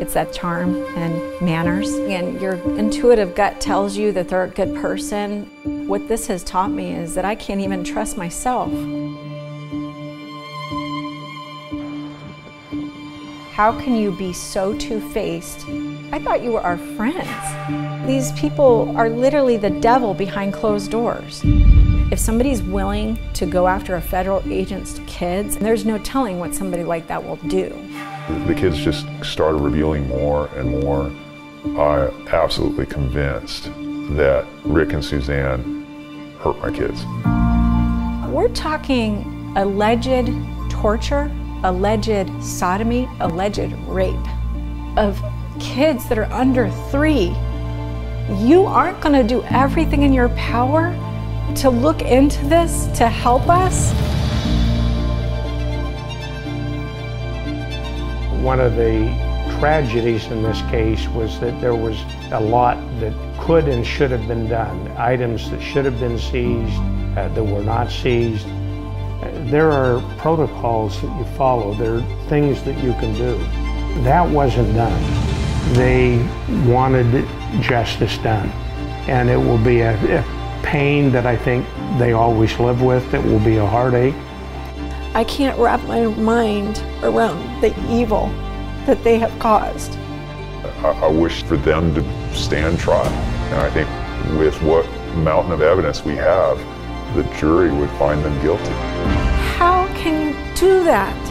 It's that charm and manners. And your intuitive gut tells you that they're a good person. What this has taught me is that I can't even trust myself. How can you be so two-faced? I thought you were our friends. These people are literally the devil behind closed doors. If somebody's willing to go after a federal agent's kids, there's no telling what somebody like that will do. The kids just started revealing more and more. I'm absolutely convinced that Rick and Suzanne hurt my kids. We're talking alleged torture, alleged sodomy, alleged rape of kids that are under 3. You aren't going to do everything in your power to look into this to help us? One of the tragedies in this case was that there was a lot that could and should have been done. Items that should have been seized, that were not seized. There are protocols that you follow. There are things that you can do. That wasn't done. They wanted justice done. And it will be a pain that I think they always live with. It will be a heartache. I can't wrap my mind around the evil that they have caused. I wish for them to stand trial. And I think with what mountain of evidence we have, the jury would find them guilty. How can you do that?